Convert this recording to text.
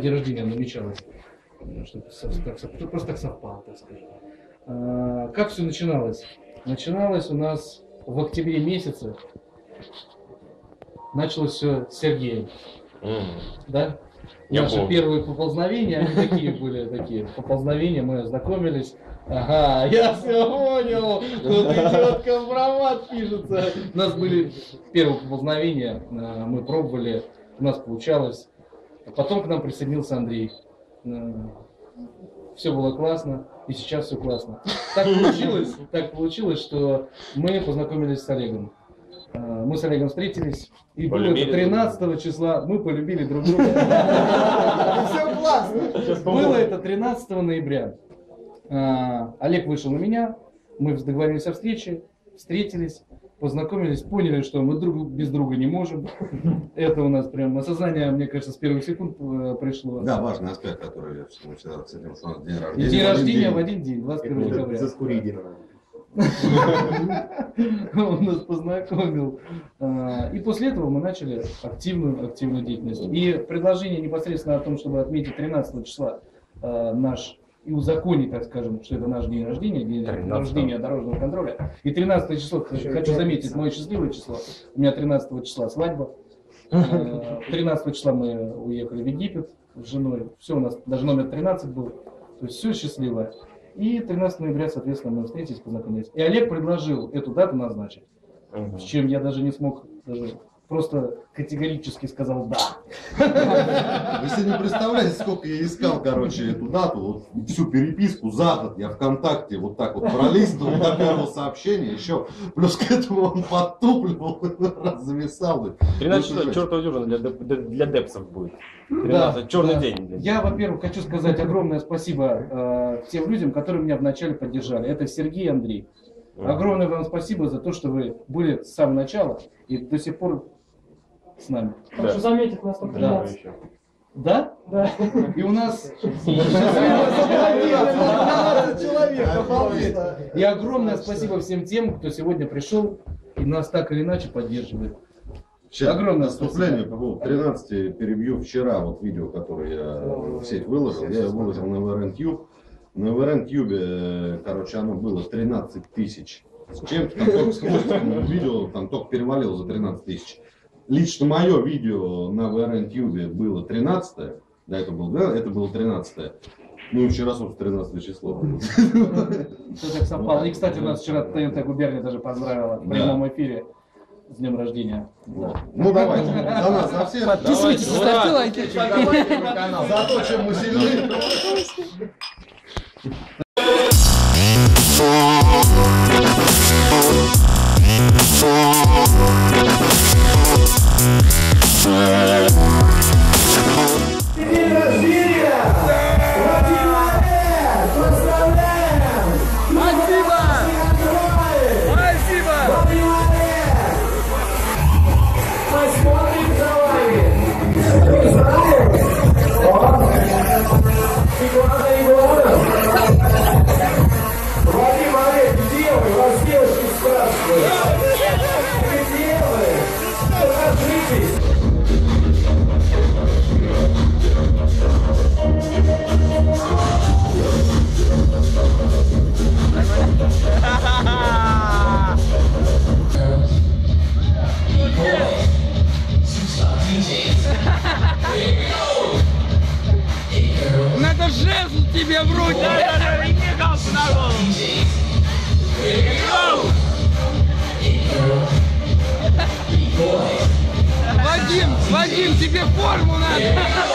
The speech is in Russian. день рождения намечалось. Просто так совпало, так скажем. Как все начиналось? Начиналось у нас в октябре месяце. Началось все с Сергеем. Да? Наши первые поползновения, они такие были, мы ознакомились. Ага, я все понял, тут идет компромат, пишется. У нас были первые поползновения, мы пробовали, у нас получалось. Потом к нам присоединился Андрей. Все было классно, и сейчас все классно. Так получилось, что мы познакомились с Олегом. Мы с Олегом встретились, и было 13 числа, мы полюбили друг друга. Все классно! Было это 13 ноября. Олег вышел на меня, мы договорились о встрече, встретились, познакомились, поняли, что мы без друга не можем. Это у нас прям осознание, мне кажется, с первых секунд пришло. Да, важный аспект, который я всегда оценил, что у нас день рождения. И день рождения в один день, 21 декабря. Заскури день рождения. Он нас познакомил. И после этого мы начали активную деятельность. И предложение непосредственно о том, чтобы отметить 13 числа наш, и узаконить, так скажем, что это наш день рождения дорожного контроля. И 13 число, хочу заметить, мое счастливое число. У меня 13 числа свадьба. 13 числа мы уехали в Египет с женой. Все у нас, даже номер 13 был. То есть все счастливо. И 13 ноября, соответственно, мы встретились, познакомились. И Олег предложил эту дату назначить, с чем я даже не смог, просто категорически сказал «да». Вы себе не представляете, сколько я искал, короче, эту дату, вот, всю переписку за год я ВКонтакте вот так вот пролистывал до первого сообщения, еще плюс к этому он подтупливал, зависал. 13 чертова дюжина для депсов будет. 13, да, черный день. Я, во-первых, хочу сказать огромное спасибо тем людям, которые меня вначале поддержали. Это Сергей и Андрей. Огромное вам спасибо за то, что вы были с самого начала и до сих пор с нами. Прошу заметить, нас только 13. Да? Да. И у нас 12 человек, обалдеть. И огромное спасибо всем тем, кто сегодня пришел и нас так или иначе поддерживает. Огромное вступление по поводу 13 перебью. Вчера вот видео, которое я в сеть выложил, я выложил на ВРН-Кюбе. На ВРН-Кюбе, короче, оно было 13 тысяч. С чем-то там только с хвостиком видео, там только перевалило за 13 тысяч. Лично мое видео на ВРентюбе было 13-е, да, это было 13-е, ну и вчера, собственно, 13 число. И, кстати, у нас вчера ТНТ-Губерния даже поздравила в прямом эфире с днем рождения. Ну давайте, за нас, за всех. Подписывайтесь, ставьте лайки. За то, чем мы сильны. День рождения! Вадима! Поздравляем! Спасибо! Спасибо! Вадима! Посмотрим за вами! Вадим, Олег, где вы? Вас девушки спрашивают! Надо жезл тебе в руки! Да-да-да, и не дал на голову! Вадим, тебе форму надо!